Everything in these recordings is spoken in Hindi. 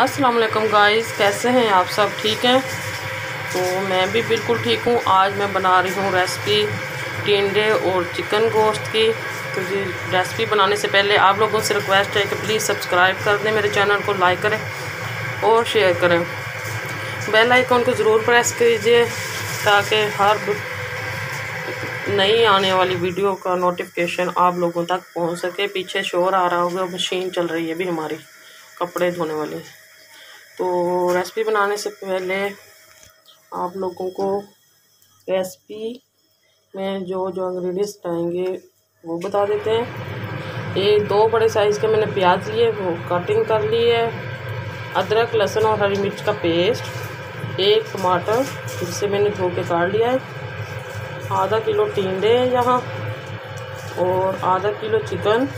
अस्सलाम वालेकुम गाइस, कैसे हैं आप सब? ठीक हैं? तो मैं भी बिल्कुल ठीक हूँ। आज मैं बना रही हूँ रेसिपी टिंडे और चिकन गोश्त की। तो ये रेसिपी बनाने से पहले आप लोगों से रिक्वेस्ट है कि प्लीज़ सब्सक्राइब कर दें मेरे चैनल को, लाइक करें और शेयर करें। बेल आइकॉन को ज़रूर प्रेस कीजिए ताकि हर नई आने वाली वीडियो का नोटिफिकेशन आप लोगों तक पहुंच सके। पीछे शोर आ रहा होगा, मशीन चल रही है अभी हमारी कपड़े धोने वाली। तो रेसिपी बनाने से पहले आप लोगों को रेसिपी में जो जो इंग्रेडिएंट्स आएंगे वो बता देते हैं। ये 2 बड़े साइज़ के मैंने प्याज लिए, वो कटिंग कर ली है। अदरक लहसुन और हरी मिर्च का पेस्ट, 1 टमाटर जिससे मैंने धो के काट लिया है, आधा किलो टिंडे हैं यहाँ, और आधा किलो चिकन,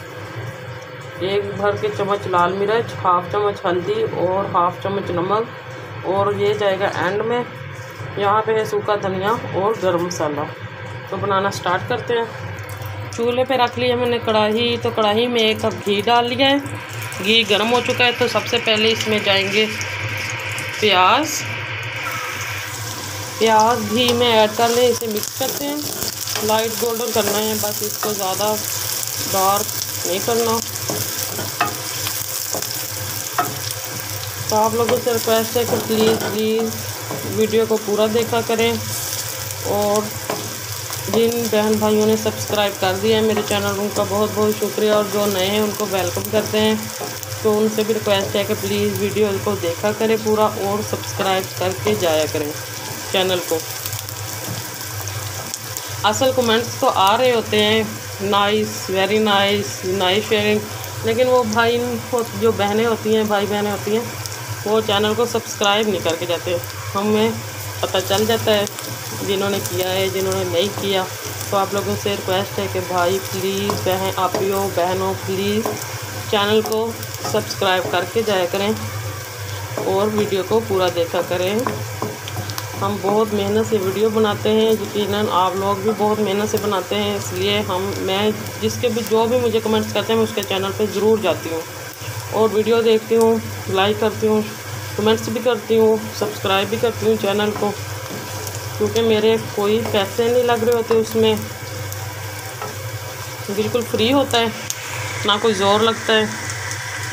1 भर के चम्मच लाल मिर्च, हाफ़ चम्मच हल्दी और हाफ़ चम्मच नमक, और ये जाएगा एंड में। यहाँ पे है सूखा धनिया और गरम मसाला। तो बनाना स्टार्ट करते हैं। चूल्हे पे रख लिया मैंने कढ़ाई, तो कढ़ाई में 1 कप घी डाल लिया है। घी गर्म हो चुका है, तो सबसे पहले इसमें जाएंगे प्याज। प्याज घी में ऐड कर लें, इसे मिक्स करते हैं। लाइट गोल्डन करना है बस, इसको ज़्यादा डार्क नहीं करना। तो आप लोगों से रिक्वेस्ट है कि प्लीज़ वीडियो को पूरा देखा करें, और जिन बहन भाइयों ने सब्सक्राइब कर दिया है मेरे चैनल उनका बहुत बहुत शुक्रिया, और जो नए हैं उनको वेलकम करते हैं। तो उनसे भी रिक्वेस्ट है कि प्लीज़ वीडियो को देखा करें पूरा, और सब्सक्राइब करके जाया करें चैनल को। असल कमेंट्स तो आ रहे होते हैं, nice, very nice, nice sharing, लेकिन वो भाई जो बहनें होती हैं, भाई बहनें होती हैं, वो चैनल को सब्सक्राइब नहीं करके जाते। हमें पता चल जाता है जिन्होंने किया है, जिन्होंने नहीं किया। तो आप लोगों से रिक्वेस्ट है कि भाई प्लीज़, बहन आप ही हो, बहनों प्लीज़ चैनल को सब्सक्राइब करके जाया करें और वीडियो को पूरा देखा करें। हम बहुत मेहनत से वीडियो बनाते हैं, यकीनन आप लोग भी बहुत मेहनत से बनाते हैं, इसलिए मैं जिसके भी जो भी मुझे कमेंट्स करते हैं मैं उसके चैनल पे ज़रूर जाती हूँ और वीडियो देखती हूँ, लाइक करती हूँ, कमेंट्स भी करती हूँ, सब्सक्राइब भी करती हूँ चैनल को, क्योंकि मेरे कोई पैसे नहीं लग रहे होते उसमें, बिल्कुल फ्री होता है, ना कोई ज़ोर लगता है,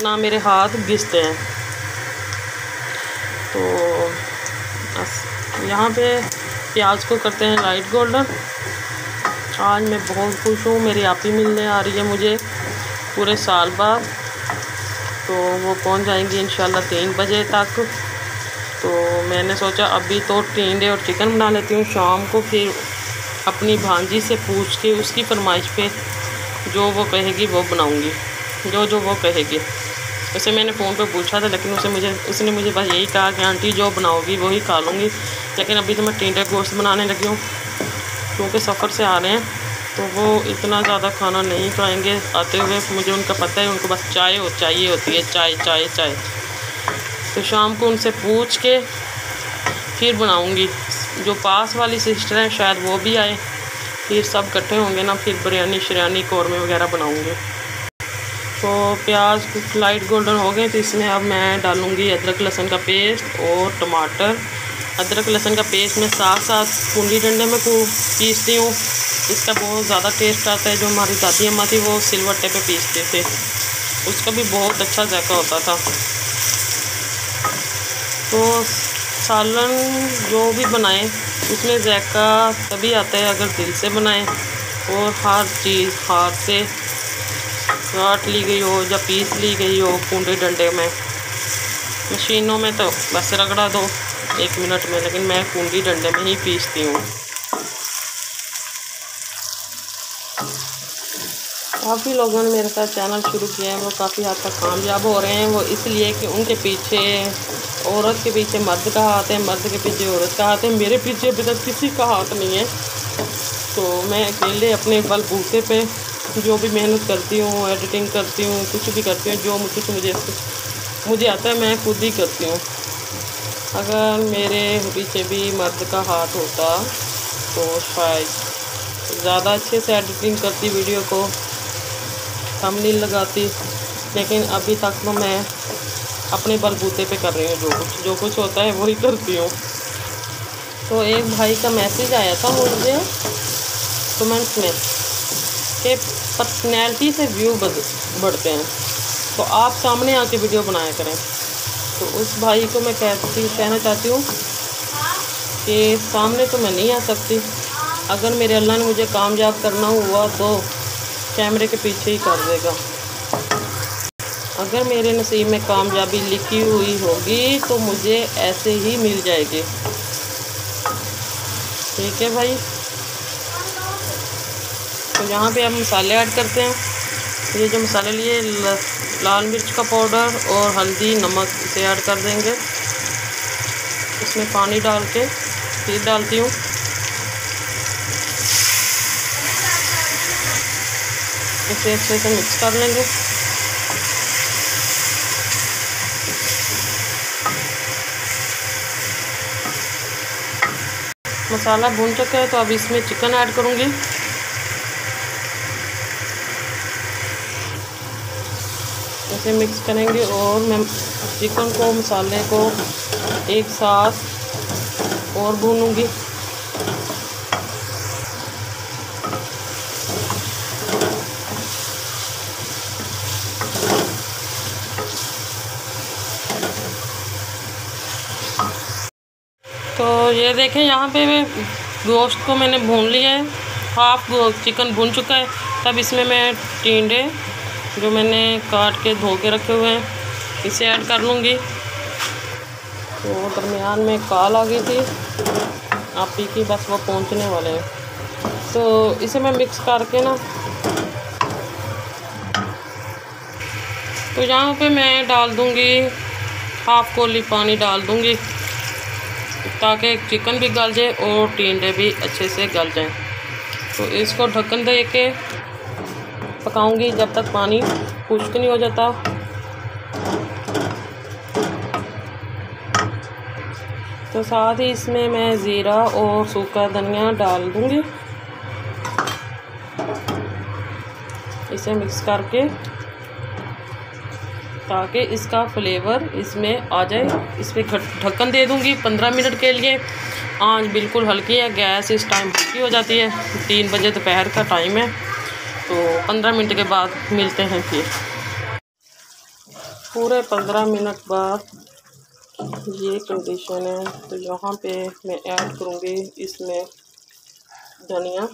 ना मेरे हाथ घिसते हैं। तो यहाँ पे प्याज को करते हैं लाइट गोल्डन। आज मैं बहुत खुश हूँ, मेरी आपी मिलने आ रही है मुझे पूरे साल बाद, तो वो पहुँच जाएंगी इंशाल्लाह 3 बजे तक। तो मैंने सोचा अभी तो टिंडे और चिकन बना लेती हूँ, शाम को फिर अपनी भांजी से पूछ के उसकी फरमाइश पे जो वो कहेगी वो बनाऊँगी, जो जो वो कहेगी। उसे मैंने फ़ोन पे पूछा था, लेकिन उसने मुझे बस यही कहा कि आंटी जो बनाओगी वही खा लूँगी। लेकिन अभी तो मैं टिंडे गोश्त बनाने लगी हूँ, क्योंकि सफ़र से आ रहे हैं तो वो इतना ज़्यादा खाना नहीं खाएंगे आते हुए, मुझे उनका पता है। उनको बस चाय चाहिए होती है, चाय चाय चाय। तो शाम को उनसे पूछ के फिर बनाऊँगी। जो पास वाली सिस्टर हैं शायद वो भी आए, फिर सब इकट्ठे होंगे ना, फिर बिरयानी शरियानी कौरमे वगैरह बनाऊँगे। तो प्याज लाइट गोल्डन हो गए, तो इसमें अब मैं डालूँगी अदरक लहसुन का पेस्ट और टमाटर। अदरक लहसुन का पेस्ट मैं साथ कुंडी डंडे में पीसती हूँ, इसका बहुत ज़्यादा टेस्ट आता है। जो हमारी दादी अम्मा थी वो सिलवट्टे पे पीसते थे, उसका भी बहुत अच्छा जायका होता था। तो सालन जो भी बनाएं उसमें जायका तभी आता है अगर दिल से बनाएं, और हर चीज़ हाथ से काट ली गई हो या पीस ली गई हो कुंडे डंडे में। मशीनों में तो बस रगड़ा दो 1 मिनट में, लेकिन मैं कुंडी डंडे में ही पीसती हूँ। काफ़ी लोगों ने मेरे साथ चैनल शुरू किए हैं, वो काफ़ी हद तक कामयाब हो रहे हैं। वो इसलिए कि उनके पीछे औरत के पीछे मर्द का हाथ है, मर्द के पीछे औरत का हाथ है, मेरे पीछे अभी तक किसी का हाथ नहीं है। तो मैं अकेले अपने बलबूते पे जो भी मेहनत करती हूँ, एडिटिंग करती हूँ, कुछ भी करती हूँ, जो मुझे आता है मैं खुद ही करती हूँ। अगर मेरे पीछे भी मर्द का हाथ होता तो शायद ज़्यादा अच्छे से एडिटिंग करती, वीडियो को थंबनेल लगाती, लेकिन अभी तक तो मैं अपने बलबूते पे कर रही हूँ, जो कुछ होता है वही करती हूँ। तो एक भाई का मैसेज आया था मुझे कमेंट्स में कि पर्सनैलिटी से व्यू बढ़ते हैं, तो आप सामने आके वीडियो बनाया करें। तो उस भाई को मैं कहना चाहती हूँ कि सामने तो मैं नहीं आ सकती, अगर मेरे अल्लाह ने मुझे कामयाब करना हुआ तो कैमरे के पीछे ही कर देगा। अगर मेरे नसीब में कामयाबी लिखी हुई होगी तो मुझे ऐसे ही मिल जाएगी। ठीक है भाई, तो यहाँ पे आप मसाले ऐड करते हैं। ये जो मसाले लिए लाल मिर्च का पाउडर और हल्दी नमक इसे ऐड कर देंगे। इसमें पानी डाल के फिर डालती हूँ। इसे अच्छे से मिक्स कर लेंगे। मसाला भून चुका है तो अब इसमें चिकन ऐड करूँगी। इसे मिक्स करेंगे और मैं चिकन को मसाले को एक साथ और भूनूंगी। तो ये देखें यहाँ पे मैं गोश्त को मैंने भून लिया है, हाफ चिकन भून चुका है। तब इसमें मैं टिंडे जो मैंने काट के धो के रखे हुए हैं इसे ऐड कर लूँगी। तो दरमियान में काल आ गई थी आप ही की, बस वो पहुँचने वाले हैं। तो इसे मैं मिक्स करके ना, तो यहाँ पे मैं डाल दूँगी हाफ कोली पानी डाल दूँगी ताकि चिकन भी गल जाए और टिंडे भी अच्छे से गल जाएं। तो इसको ढक्कन दे के पकाऊंगी जब तक पानी खुश्क नहीं हो जाता। तो साथ ही इसमें मैं ज़ीरा और सूखा धनिया डाल दूंगी। इसे मिक्स करके ताकि इसका फ्लेवर इसमें आ जाए। इस पर ढक्कन दे दूंगी 15 मिनट के लिए। आंच बिल्कुल हल्की है, गैस इस टाइम हल्की हो जाती है। 3 बजे दोपहर का टाइम है। तो 15 मिनट के बाद मिलते हैं फिर। पूरे 15 मिनट बाद ये कंडीशन है। तो यहाँ पे मैं ऐड करूँगी इसमें धनिया।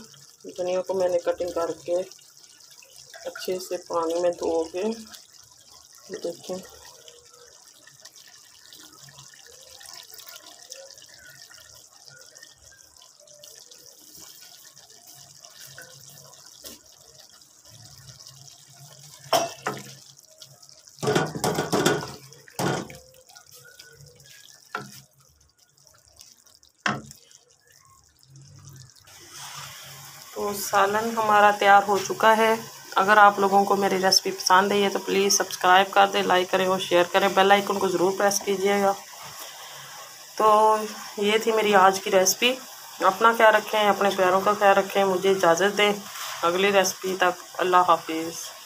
धनिया को मैंने कटिंग करके अच्छे से पानी में धो के देखें। तो सालन हमारा तैयार हो चुका है। अगर आप लोगों को मेरी रेसिपी पसंद आई है तो प्लीज़ सब्सक्राइब कर दें, लाइक करें और शेयर करें। बेल आइकन को ज़रूर प्रेस कीजिएगा। तो ये थी मेरी आज की रेसिपी। अपना ख्याल रखें, अपने प्यारों का ख्याल रखें। मुझे इजाज़त दें अगली रेसिपी तक। अल्लाह हाफिज़।